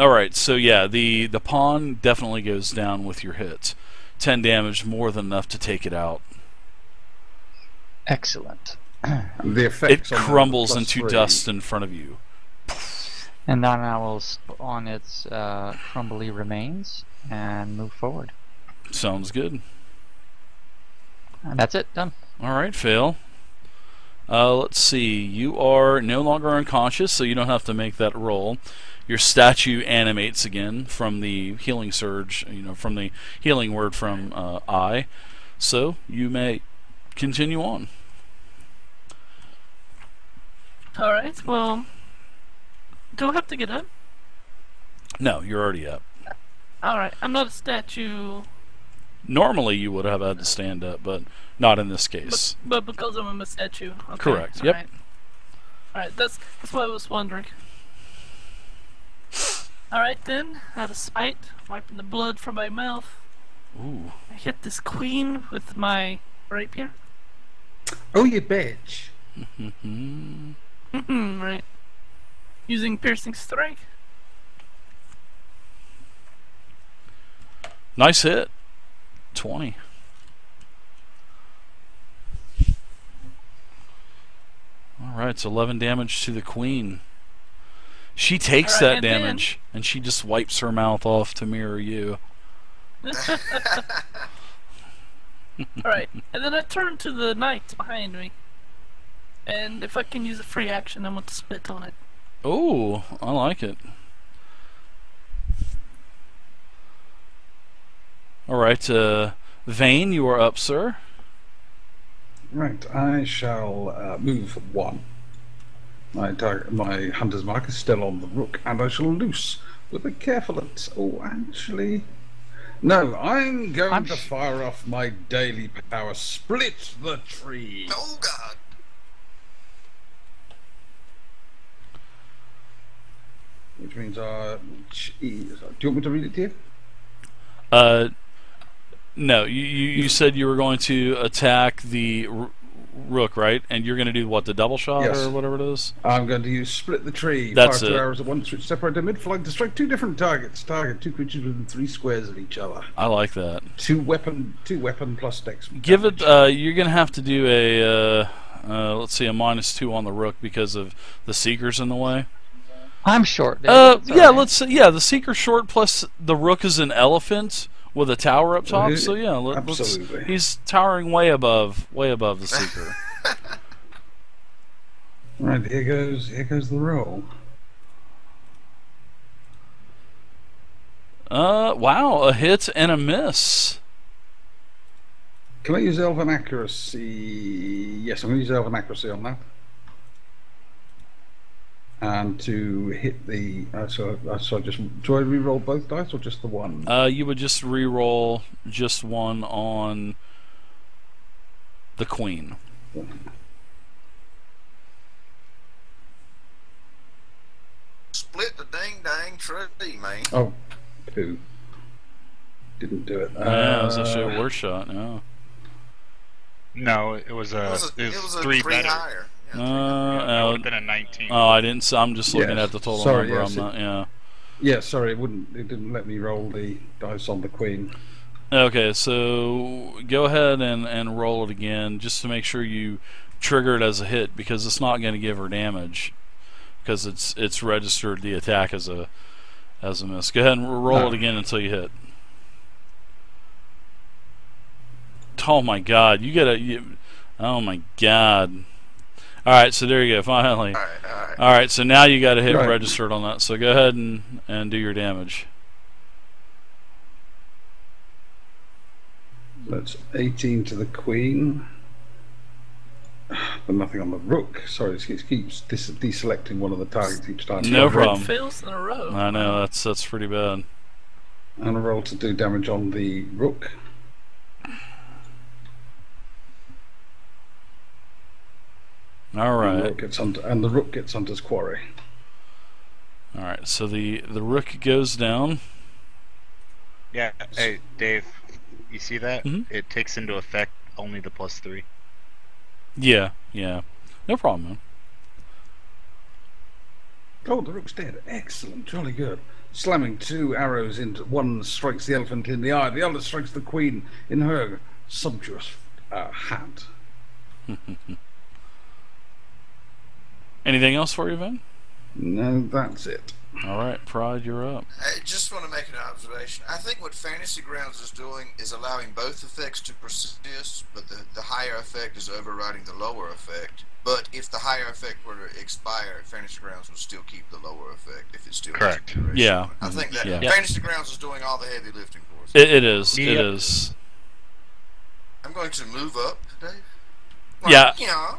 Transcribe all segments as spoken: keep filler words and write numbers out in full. Alright, so yeah, the, the pawn definitely goes down with your hit. ten damage, more than enough to take it out. Excellent. The effects it crumbles into three. dust in front of you. And then I will spawn its uh, crumbly remains and move forward. Sounds good. And that's it, done. Alright, Fail. Uh, let's see, you are no longer unconscious, so you don't have to make that roll. Your statue animates again from the healing surge, you know, from the healing word from uh, I. So you may continue on. Alright, well, do I have to get up? No, you're already up. Alright, I'm not a statue. Normally you would have had to stand up, but not in this case. But, but because I'm a statue. Okay. Correct, yep. Alright, All right, that's, that's what I was wondering. Alright then, out of spite, wiping the blood from my mouth. Ooh. I hit this queen with my rapier. Oh, you bitch. Mm-hmm. Mm-hmm, right. Using piercing strike. Nice hit. twenty. Alright, so eleven damage to the queen. She takes right, that damage, then. and she just wipes her mouth off to mirror you. Alright, and then I turn to the knight behind me. And if I can use a free action, I'm going to spit on it. Oh, I like it. Alright, uh, Vane, you are up, sir. Right, I shall uh, move one. My, target, my hunter's mark is still on the rook, and I shall loose with a carefulness. Oh, actually... No, I'm going I'm to fire off my daily power. Split the tree! Oh, God! Which means, uh... Geez. Do you want me to read it to you? Uh... No, you, you, you said you were going to attack the... rook, right? And you're going to do what, the double shot yes. or whatever it is? I'm going to use split the tree. That's fire two it. arrows at one switch separate to mid-flank to strike two different targets. Target two creatures within three squares of each other. I like that. Two weapon, two weapon plus dex. Give damage. it. Uh, you're going to have to do a uh, uh, let's see, a minus two on the rook because of the seeker's in the way. I'm short. David. Uh, yeah, right. let's. Yeah, the seeker's short plus the rook is an elephant. With a tower up top, so yeah, let, let's, he's towering way above, way above the seeker. Right, here goes, here goes the roll. Uh, wow, a hit and a miss. Can I use elven accuracy? Yes, I'm going to use elven accuracy on that. And to hit the, uh, so, uh, so just, do I re-roll both dice or just the one? Uh, you would just re-roll just one on the queen. Yeah. Split the ding dang tree, man. Oh, poo. Didn't do it. Uh, yeah, it was actually a worse shot, no. No, it was a, it was, a, it was, it was a three, three better. Higher. Uh, yeah, that would have been a nineteen. Oh, I didn't. So I'm just looking yes. at the total sorry, number. Yes, I'm not, yeah. Yeah, sorry, it wouldn't. It didn't let me roll the dice on the queen. Okay, so go ahead and and roll it again, just to make sure you trigger it as a hit, because it's not going to give her damage, because it's it's registered the attack as a as a miss. Go ahead and roll no. it again until you hit. Oh my God! You gotta. You, oh my God! Alright, so there you go, finally. Alright, all right. All right, so now you got to hit right. registered on that, so go ahead and, and do your damage. That's eighteen to the queen. But nothing on the rook. Sorry, it keeps deselecting one of the targets each time. No I've problem. Fails in a row. I know, that's, that's pretty bad. And a roll to do damage on the rook. All right. And the rook gets onto his quarry. All right. So the the rook goes down. Yeah. Hey, Dave. You see that? Mm-hmm. It takes into effect only the plus three. Yeah. Yeah. No problem, man. Oh, the rook's dead. Excellent. Jolly good. Slamming two arrows into one strikes the elephant in the eye, the other strikes the queen in her sumptuous uh, hand. Anything else for you, Vin? No, that's it. All right, Pride, you're up. I just want to make an observation. I think what Fantasy Grounds is doing is allowing both effects to persist, but the, the higher effect is overriding the lower effect. But if the higher effect were to expire, Fantasy Grounds would still keep the lower effect if it's still... Correct. Yeah. I think that yeah. Fantasy Grounds is doing all the heavy lifting for us. It, it is. Yeah. It is. I'm going to move up today. Well, yeah. You know.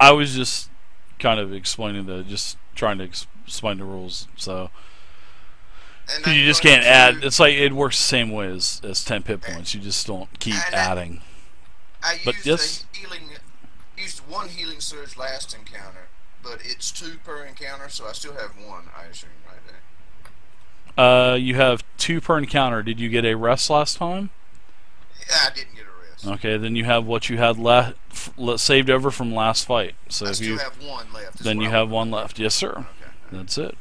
I was just kind of explaining the... Just trying to explain... Explain the rules, so and you just can't add. It's like it works the same way as as ten pit points. You just don't keep adding. I, I but used yes, a healing, used one healing surge last encounter, but it's two per encounter, so I still have one. I assume right there. Uh, you have two per encounter. Did you get a rest last time? Yeah, I didn't get a rest. Okay, then you have what you had left, saved over from last fight. So I if still you have one left, then you have one left. Yes, sir. Okay. That's it.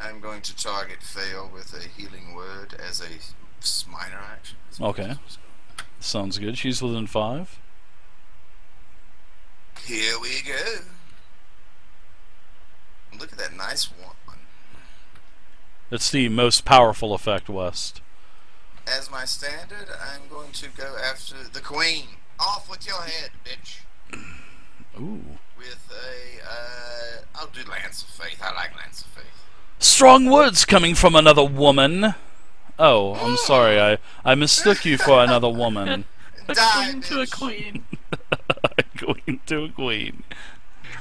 I'm going to target fail with a healing word as a minor action. Okay. Sounds good. She's within five. Here we go. Look at that nice one. It's the most powerful effect, West. As my standard, I'm going to go after the queen. Off with your head, bitch. Ooh. With a, uh, I'll do Lance of Faith. I like Lance of Faith. Strong words coming from another woman. Oh, I'm sorry. I, I mistook you for another woman. a Die, queen bitch. to a queen. a queen to a queen.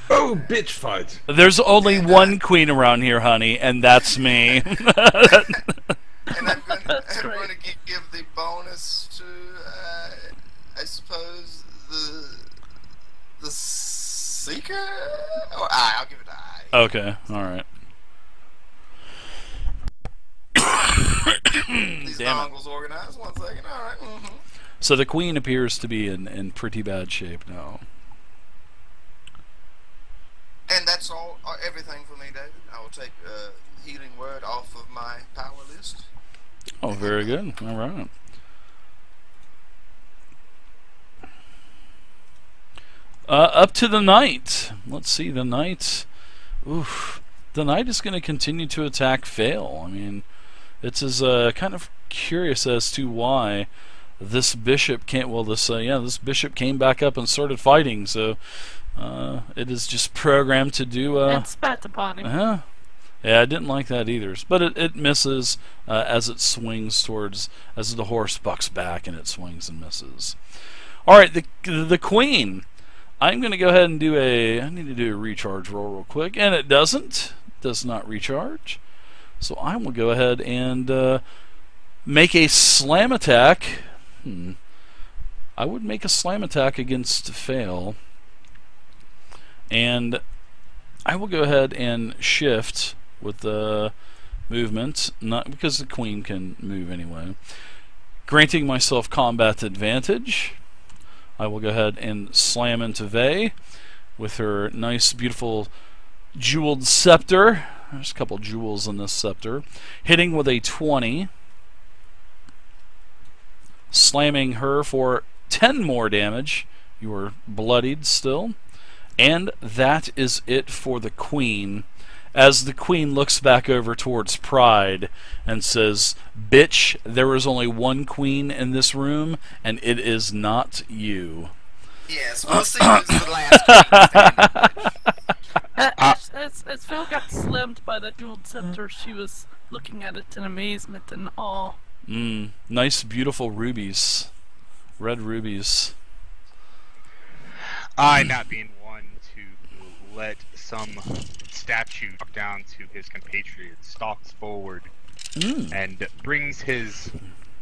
Oh, bitch fight. There's only and, uh, one queen around here, honey, and that's me. and I'm going to give the bonus to, uh, I suppose, the... The Seeker? Oh, aye, I'll give it an aye. Okay, alright. These dongles organized, one second, alright. Mm-hmm. So the queen appears to be in, in pretty bad shape now. And that's all, everything for me, David. I will take uh, Healing Word off of my power list. Oh, very good. Alright. Uh, up to the knight. Let's see, the knight. Oof. The knight is going to continue to attack fail. I mean, it's as, uh, kind of curious as to why this bishop can't. Well, this uh, yeah, this bishop came back up and started fighting. So uh, it is just programmed to do. Uh, and spat upon him. Uh-huh. Yeah, I didn't like that either. But it it misses uh, as it swings towards as the horse bucks back and it swings and misses. All right, the the queen. I'm going to go ahead and do a... I need to do a recharge roll real quick. And it doesn't. Does not recharge. So I will go ahead and uh, make a slam attack. Hmm. I would make a slam attack against fail. And I will go ahead and shift with the movement. Not because the queen can move anyway. Granting myself combat advantage. I will go ahead and slam into Vey with her nice, beautiful jeweled scepter. There's a couple jewels in this scepter. Hitting with a twenty. Slamming her for ten more damage. You are bloodied still. And that is it for the queen. As the queen looks back over towards Pride and says, "Bitch, there is only one queen in this room, and it is not you." Yes, we'll see who's the last queen. uh, as, as, as Phil got slammed by that jeweled scepter, she was looking at it in amazement and awe. Mm, nice, beautiful rubies. Red rubies. I, not being one to let some... statue down to his compatriot, stalks forward mm. and brings his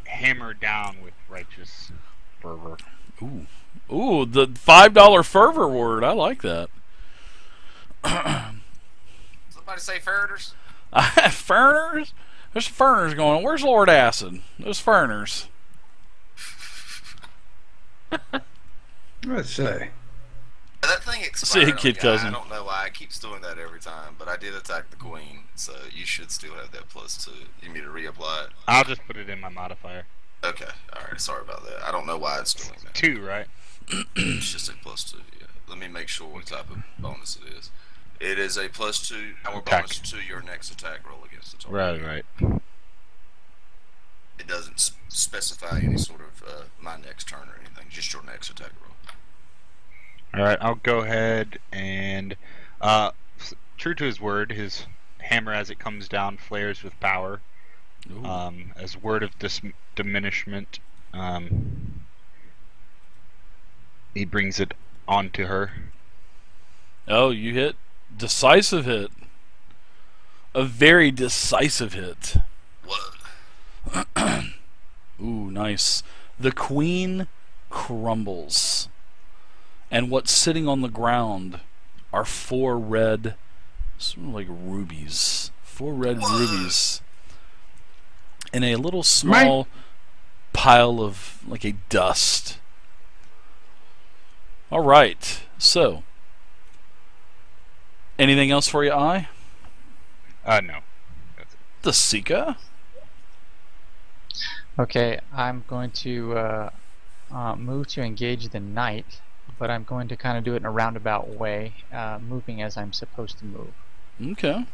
hammer down with righteous fervor. Ooh, ooh, the five dollar fervor word. I like that. Somebody say furners. Furners. There's furners going. Where's Lord Acid? Those furners. Let's say. That thing thing expired. See a kid cousin. I don't know why I keep doing that every time, but I did attack the queen, so you should still have that plus two. You need to reapply it. I'll just put it in my modifier. Okay, alright, sorry about that. I don't know why it's doing that. Two, right? It's just a plus two, yeah. Let me make sure what type of bonus it is. It is a plus two power bonus to your next attack roll against the target. Right, right. It doesn't sp specify any sort of uh, my next turn or anything, just your next attack roll. Alright, I'll go ahead and, uh, true to his word, his hammer as it comes down flares with power. Ooh. Um, as word of dis diminishment, um, he brings it onto her. Oh, you hit. Decisive hit. A very decisive hit. What? Ooh, nice. The queen crumbles. And what's sitting on the ground are four red, sort of like rubies. Four red what? rubies. In a little small right. pile of, like, a dust. Alright, so. Anything else for you, I? Uh, no. The Seeker? Okay, I'm going to uh, uh, move to engage the knight, but I'm going to kind of do it in a roundabout way, uh, moving as I'm supposed to move. Okay.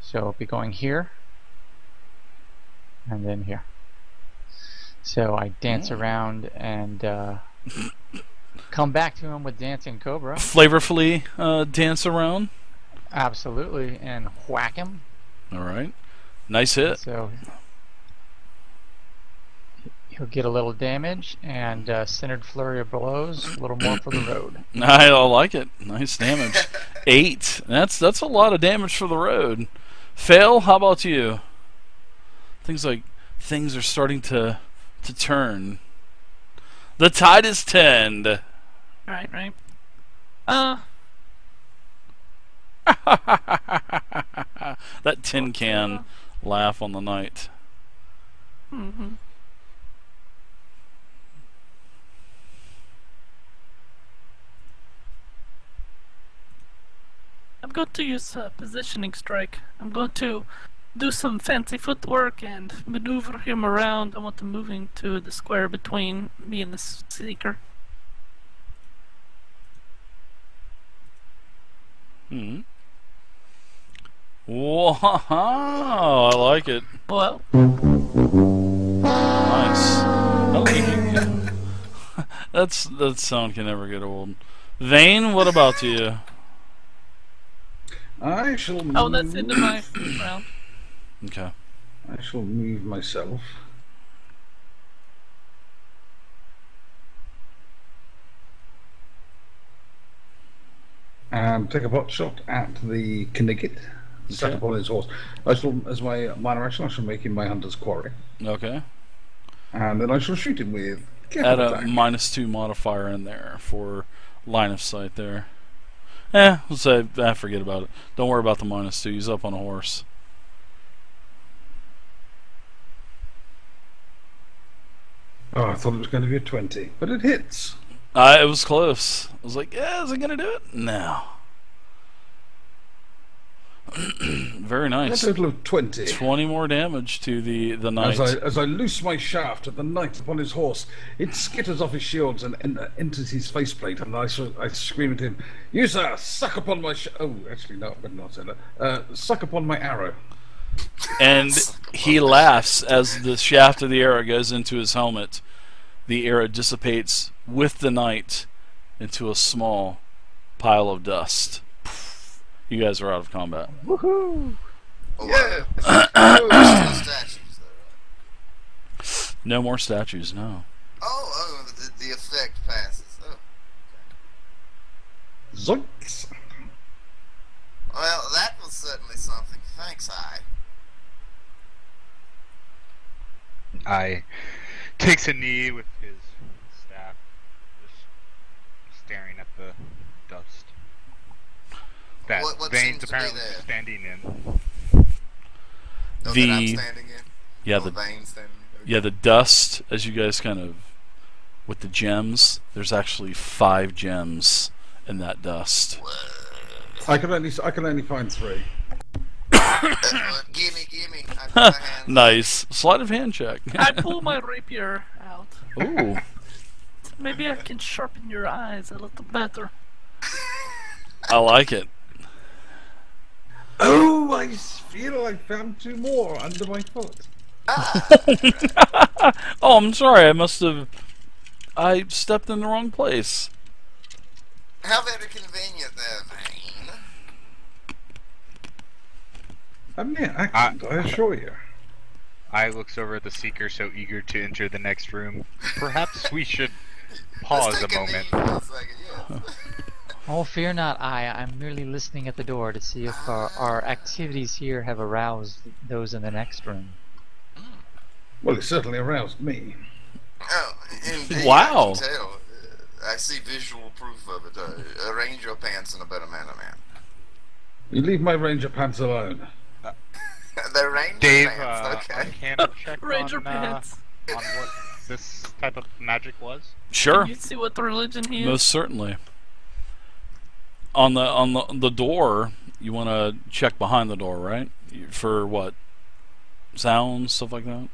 So I'll be going here. And then here. So I dance yeah. around and uh, come back to him with Dancing Cobra. Flavorfully uh, dance around? Absolutely, and whack him. Alright. Nice hit. So he'll get a little damage and uh, centered flurry of blows, a little more for the road. I like it. Nice damage. Eight. That's, that's a lot of damage for the road. Fail, how about you? Things like things are starting to to turn. The tide is turned. Right, right. Uh. That tin can laugh on the night. Mm-hmm. I'm going to use a positioning strike. I'm going to do some fancy footwork and maneuver him around. I want to move him to the square between me and the Seeker. Hmm. Wow! I like it. Well. Nice. That's that sound can never get old. Vane, what about you? I shall. Move. Oh, that's into my round. Okay. I shall move myself. And take a pot shot at the Knicket. Okay. Set up on his horse. I shall, as my minor action, I shall make him my hunter's quarry. Okay. And then I shall shoot him with. Add a attack. Minus two modifier in there for line of sight there. Eh, let's say, ah, forget about it. Don't worry about the minus two. He's up on a horse. Oh, I thought it was going to be a twenty, but it hits. Uh, it was close. I was like, yeah, is it going to do it? No. Very nice. A total of twenty. twenty more damage to the, the knight. As I, as I loose my shaft at the knight upon his horse, it skitters off his shields and en enters his faceplate, and I, I scream at him, "You, sir, suck upon my sh Oh, actually, no, I better not say that. Uh, suck upon my arrow." And he laughs as the shaft of the arrow goes into his helmet. The arrow dissipates with the knight into a small pile of dust. You guys are out of combat. Woohoo! Yeah. No more statues, no. Oh, oh the, the effect passes. Oh. Zoinks! Well, that was certainly something. Thanks, I. I takes a knee with his staff, just staring at the dust that what, what Vane's apparently standing in. No, the that I'm standing in. Yeah, no, the Vane's standing in. Okay. Yeah, the dust. As you guys kind of with the gems, there's actually five gems in that dust. I can only I can only find three. Gimme, gimme. Nice. Sleight of hand check. I pull my rapier out. Ooh. Maybe I can sharpen your eyes a little better. I like it. Oh, I feel I found two more under my foot. Ah. Oh, I'm sorry. I must have. I stepped in the wrong place. How very convenient, there, Vane. I mean, I, I, I assure you. I looks over at the seeker, so eager to enter the next room. Perhaps we should pause a, a moment. A second, yes. Oh, fear not, I. I'm merely listening at the door to see if our, our activities here have aroused those in the next room. Well, it certainly aroused me. Oh, indeed, wow. I can tell. I see visual proof of it. Uh, arrange your pants in a better manner, man. You leave my ranger pants alone. Uh, the ranger Dave, pants, uh, okay. I can't check ranger on, pants. Uh, on what this type of magic was? Sure. Can you see what the religion he is? Most certainly. On the, on the, the door, you want to check behind the door, right? For what? Sounds, stuff like that?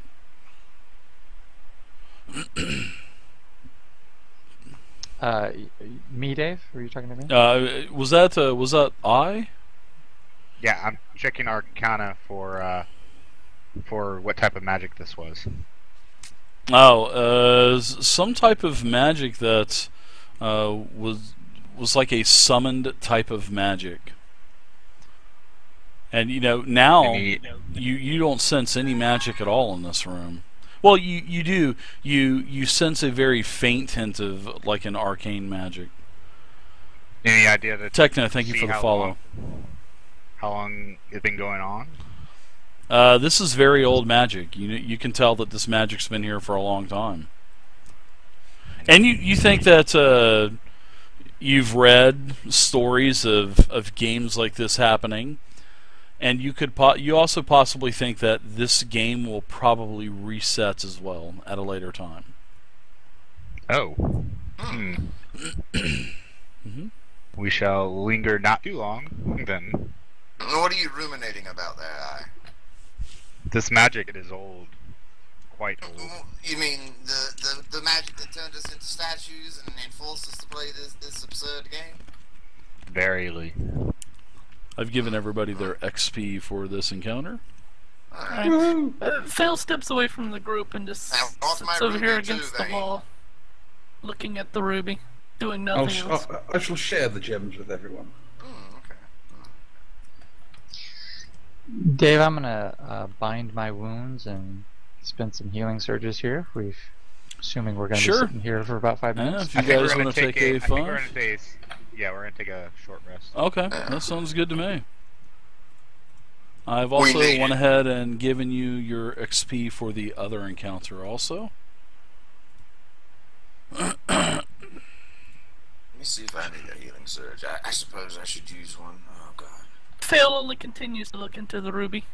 uh, me, Dave? Were you talking to me? Uh, was that uh, was that I? Yeah, I'm checking Arcana for uh, for what type of magic this was. Oh, uh, some type of magic that uh, was was like a summoned type of magic. And you know now Maybe. you you don't sense any magic at all in this room. Well, you you do you you sense a very faint hint of like an arcane magic. Any idea that Techno? Thank you for the how follow. Long, how long it's been going on? Uh, this is very old magic. You you can tell that this magic's been here for a long time. And you you think that uh, you've read stories of of games like this happening. And you could po you also possibly think that this game will probably reset as well at a later time. Oh. Mm. Mm-hmm. We shall linger not too long, then. What are you ruminating about there? This magic, it is old. Quite old. You mean the, the, the magic that turned us into statues and, and forced us to play this, this absurd game? Verily. I've given everybody their X P for this encounter. Alright. Uh, Fail steps away from the group and just sits over here against the wall, looking at the ruby, doing nothing I'll else. I'll, I shall share the gems with everyone. Mm, okay. Dave, I'm gonna uh, bind my wounds and spend some healing surges here. If we've, assuming we're gonna sure. be sitting here for about five minutes. Yeah, if you I guys want to take, take a, a fun. Yeah, we're going to take a short rest. Okay, that sounds good to me. I've also went ahead and given you your X P for the other encounter also. Let me see if I need a healing surge. I, I suppose I should use one. Oh, God. Phil only continues to look into the ruby.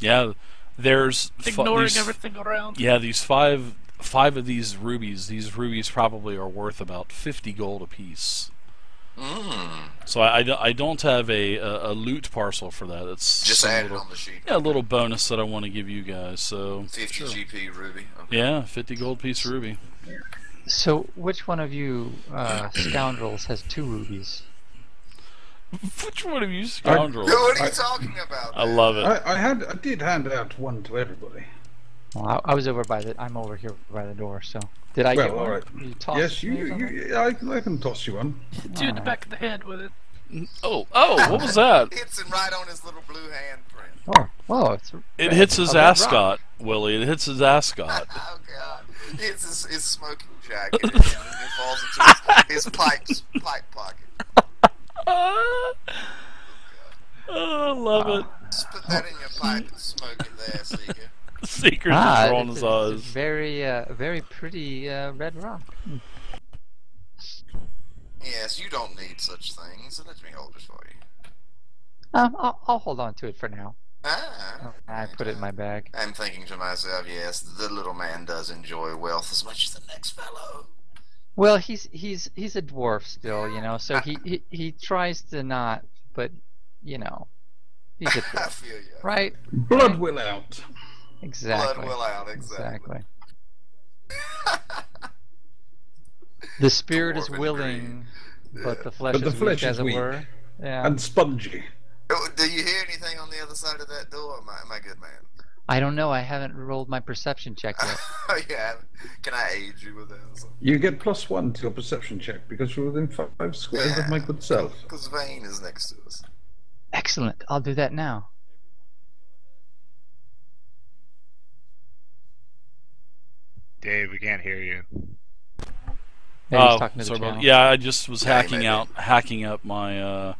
Yeah, there's... Ignoring these, everything around. Yeah, these five... Five of these rubies, these rubies probably are worth about fifty gold apiece. Mm. So I, I, I don't have a, a, a loot parcel for that. It's just add little, it on the sheet. Yeah, a little bonus that I want to give you guys. So fifty sure. G P ruby. Okay. Yeah, fifty gold piece ruby. So which one of you uh, scoundrels has two rubies? Which one of you scoundrels? I, what are you I, talking about? I love it. I, I had I did hand out one to everybody. Well, I, I was over by the. I'm over here by the door. So did I well, get one? Right. You yes, you. you, you I, I can toss you one. Dude, in the back of the head with it. Oh, oh! What was that? Hits him right on his little blue handprint. Oh, whoa! It's it hits his ascot, Willie. It hits his ascot. Oh God! It hits his, his smoking jacket. And it falls into his, his pipes, pipe pocket. Oh, I love uh, it. Just put that in your pipe and smoke it there, Seeker. Seeker's ah, drawn his eyes. Very, uh, very pretty uh, red rock. Yes, you don't need such things. Let me hold it for you. Um, I'll, I'll hold on to it for now. Ah, oh, I put it in my bag. I'm thinking to myself, yes, the little man does enjoy wealth as much as the next fellow. Well, he's he's he's a dwarf still, you know. So he he, he tries to not, but you know, he's a dwarf, I feel you. Right? Blood will out. Exactly. Blood will out. Exactly. exactly. The spirit is willing, yeah. but the flesh, but the is, flesh weak, is weak, as it were. Yeah. And spongy. Do you hear anything on the other side of that door? Am I, am I good, man? I don't know. I haven't rolled my perception check yet. Oh yeah, can I aid you with that? You get plus one to your perception check because you're within five squares yeah. of my good self. Because Vane is next to us. Excellent. I'll do that now. Dave, we can't hear you. Oh, sorry about, yeah, I just was yeah, hacking out, hacking up my uh,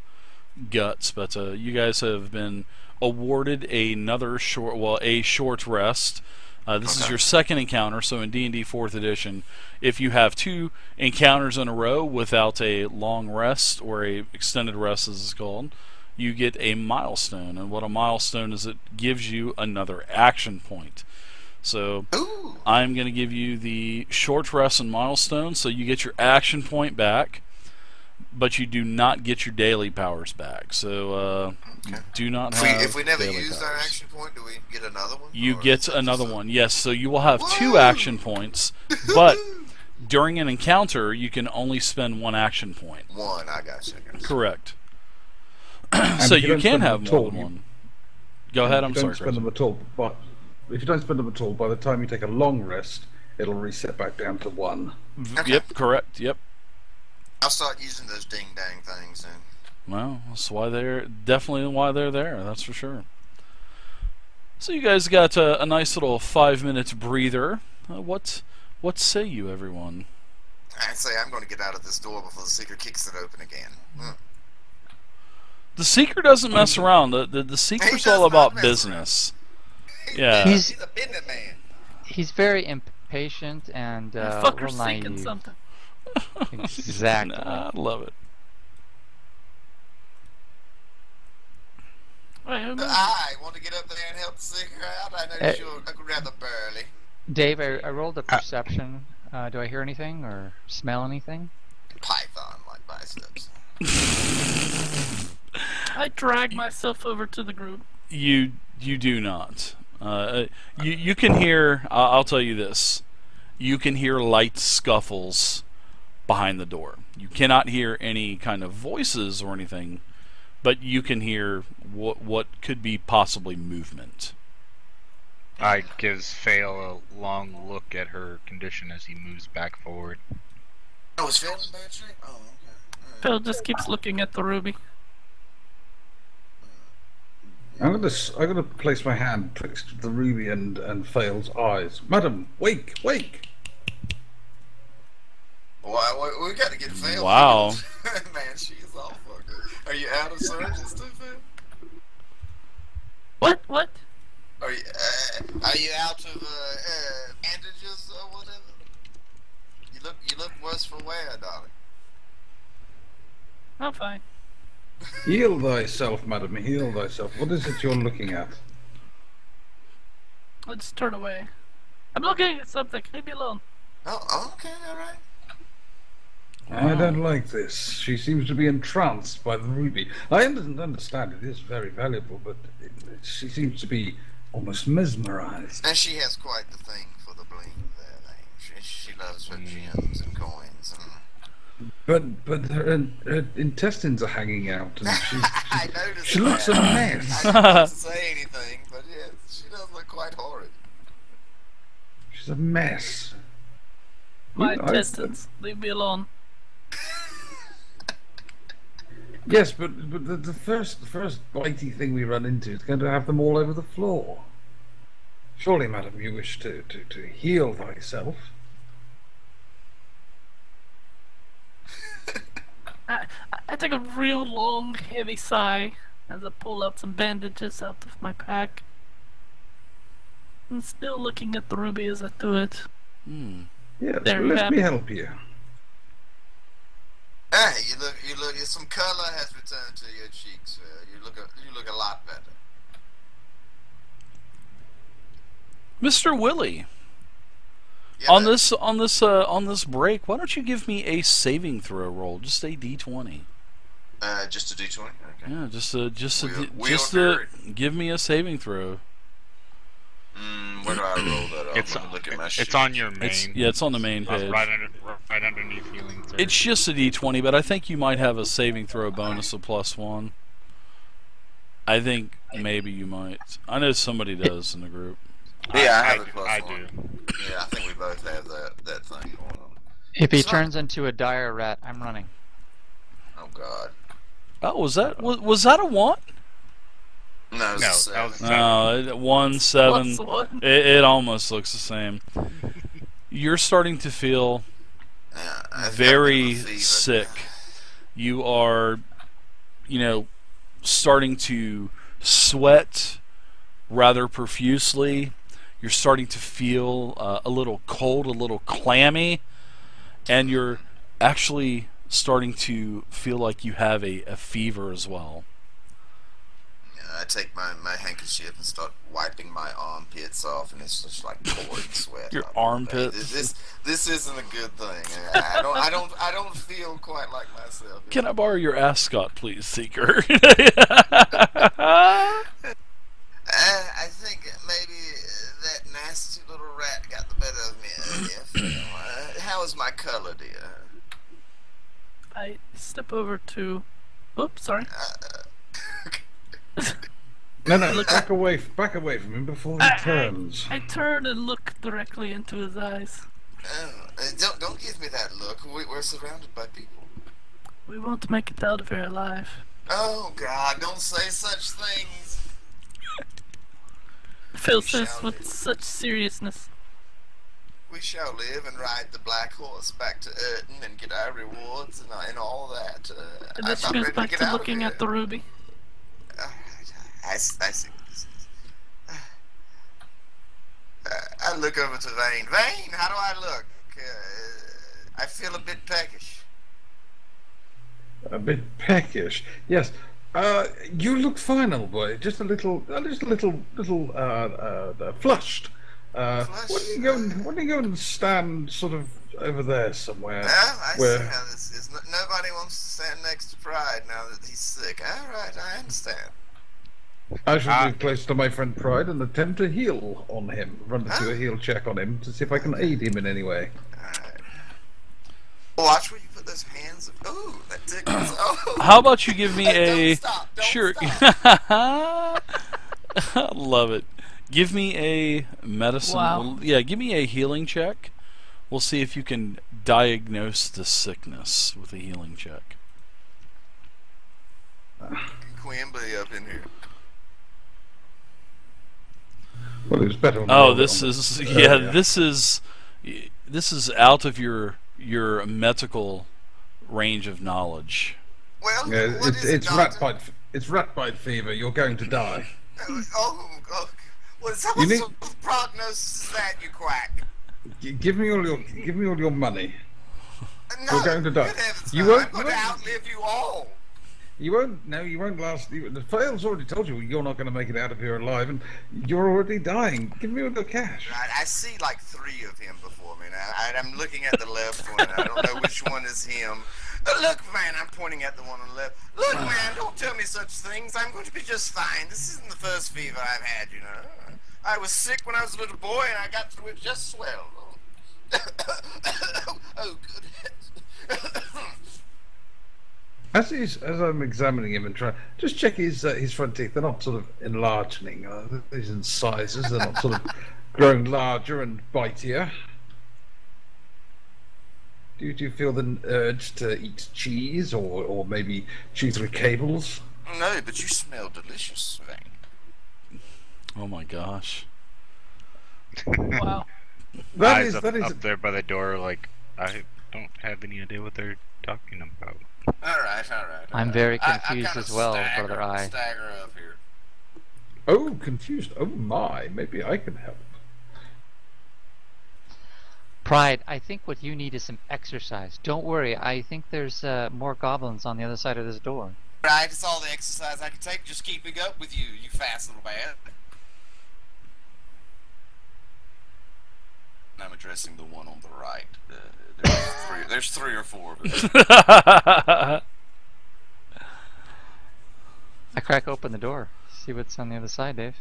guts. But uh, you guys have been awarded another short, well, a short rest. Uh, this okay. is your second encounter. So in D and D fourth edition, if you have two encounters in a row without a long rest or a extended rest, as it's called, you get a milestone. And what a milestone is, it gives you another action point. So Ooh. I'm going to give you the short rest and milestone, so you get your action point back, but you do not get your daily powers back. So uh, okay. do not have. If we, if we never use powers. our action point, do we get another one? You get another one. Yes. So you will have Woo! two action points, but during an encounter, you can only spend one action point. One. I got you. I got you. Correct. So you, you can have more than one. Go ahead. I'm sorry. Don't spend them at all, but. If you don't spend them at all, by the time you take a long rest, it'll reset back down to one. Okay. Yep, correct, yep. I'll start using those ding-dang things then. Well, that's why they're, definitely why they're there, that's for sure. So you guys got a, a nice little five-minute breather. Uh, what, what say you, everyone? I'd say I'm going to get out of this door before the Seeker kicks it open again. Mm. The Seeker doesn't mess around. The, the, the Seeker's all about business. Around. Yeah, he's, he's a business man. He's very impatient and uh, fucker seeking something. Exactly. Nah, I love it. I want to get up there and help the Seeker out. I know uh, you're rather burly. Dave, I, I rolled a perception. Uh, do I hear anything or smell anything? Python like biceps. I drag myself over to the group. You. You do not. Uh, you you can hear. Uh, I'll tell you this. You can hear light scuffles behind the door. You cannot hear any kind of voices or anything, but you can hear what what could be possibly movement. I gives Fail a long look at her condition as he moves back forward. Oh, is Fail in bad shape? Oh, okay. Fail just keeps looking at the ruby. I'm gonna, I'm gonna place my hand betwixt the ruby and, and Fail's eyes. Madam, wake, wake! Wow, we, we gotta get Fail. Wow. Man, she's all fucker. Are you out of surgeons too, Fail? What? What? Are you, uh, are you out of, uh, uh, bandages or whatever? You look, you look worse for wear, darling. I'm fine. Heal thyself, madam, heal thyself. What is it you're looking at? Let's turn away. I'm looking at something, leave me alone. Oh, okay, alright. I don't like this. She seems to be entranced by the ruby. I understand it is very valuable, but it, she seems to be almost mesmerized. And she has quite the thing for the bling there. She, she loves her gems and coins and... But but her, her intestines are hanging out, and she, I she, she looks a mess. I didn't say anything, but yeah, she does look quite horrid. She's a mess. My you, intestines, I, uh, leave me alone. Yes, but but the, the first the first bitey thing we run into is going to have them all over the floor. Surely, madam, you wish to to, to heal thyself. I, I take a real long, heavy sigh as I pull out some bandages out of my pack. I'm still looking at the ruby as I do it. Mm. Yes, there well, let me help you. Hey, you look, you look. Some color has returned to your cheeks. Uh, you look, a, you look a lot better. Mister Willie, Yeah, on this on this uh, on this break, why don't you give me a saving throw roll? Just a d twenty. Uh, just a d twenty. Okay. Yeah, just a just a, we'll, we'll just a, give me a saving throw. Mm, where do I roll that up? It's, on, look at my it's sheet. on your main. It's, yeah, it's on the main page. Right, under, right underneath healing. thirty. It's just a d twenty, but I think you might have a saving throw bonus of plus one. I think maybe you might. I know somebody does in the group. Yeah, I, I have a plus I one. Do. Yeah, I think we both have that that thing going on. If he so, turns into a dire rat, I'm running. Oh God. Oh, was that was, was that a one? No, no, seven. no one seven. One. It, it almost looks the same. You're starting to feel yeah, very sick. You are, you know, starting to sweat rather profusely. You're starting to feel uh, a little cold, a little clammy, and you're actually starting to feel like you have a, a fever as well. I take my, my handkerchief and start wiping my armpits off, and it's just like pouring sweat. Your armpits. This, this this isn't a good thing. I don't I don't I don't feel quite like myself. Can I borrow your ascot, please, Seeker? I, I think maybe that nasty little rat got the better of me. If, how is my color, dear? I step over to. Oops, sorry. Uh, no, no, look, back away, back away from him before he I, turns. I, I turn and look directly into his eyes. Oh, don't, don't give me that look. We, we're surrounded by people. We won't make it out of here alive. Oh God, don't say such things. Phil says with such seriousness. We shall live and ride the black horse back to Erden and get our rewards and, and all that. Uh, and then she goes back to, to looking at the ruby. I, I see what this is. Uh, I look over to Vane. Vane, how do I look? Uh, I feel a bit peckish. A bit peckish, yes. Uh, you look fine, old boy. Just a little, uh, just a little, little uh, uh, flushed. Uh, flushed. Why don't you go and, why don't you go and stand sort of over there somewhere? No, I where... see how this is. Nobody wants to stand next to Pride now that he's sick. All right, I understand. I shall ah. be close to my friend Pride and attempt to heal on him. Run to ah. a heal check on him to see if I can aid him in any way. Alright. Watch where you put those hands. Ooh, that tickles. Oh. How about you give me hey, a... Don't stop, don't sure. stop. Love it. Give me a medicine. Wow. Yeah, give me a healing check. We'll see if you can diagnose the sickness with a healing check. Quimby up in here. Well, it was better. Oh, this is the, yeah, uh, yeah. This is this is out of your your medical range of knowledge. Well, yeah, what it, is it's it, rat bite. It's rat bite fever. You're going to die. oh, oh, oh. Well, how much need... prognosis is that, you quack? G give me all your give me all your money. No, you're going to die. You won't. I'm going to outlive you all. You won't. No, you won't last. You, the Fail's already told you you're not going to make it out of here alive, and you're already dying. Give me all the cash. Right, I see like three of him before me now. I, I'm looking at the left one. I don't know which one is him. But look, man, I'm pointing at the one on the left. Look, man, don't tell me such things. I'm going to be just fine. This isn't the first fever I've had, you know. I was sick when I was a little boy, and I got through it just swell. Oh, good. As he's, as I'm examining him and trying, just check his uh, his front teeth. They're not sort of enlarging. Uh, these incisors, they're not sort of growing larger and bitier. Do, do you feel the urge to eat cheese or or maybe chew through cables? No, but you smell delicious, Vane. Oh my gosh! Wow. That Eyes is up, that is up there by the door. Like I don't have any idea what they're talking about. All right, all right, all right. I'm very confused I, I as well, stagger, brother. I stagger up here. Oh, confused. Oh my, maybe I can help. Pride, I think what you need is some exercise. Don't worry, I think there's uh, more goblins on the other side of this door. Right, it's all the exercise I can take. Just keeping up with you, you fast little man. I'm a addressing the one on the right. Uh, there's, three, there's three or four of us. I crack open the door. See what's on the other side, Dave.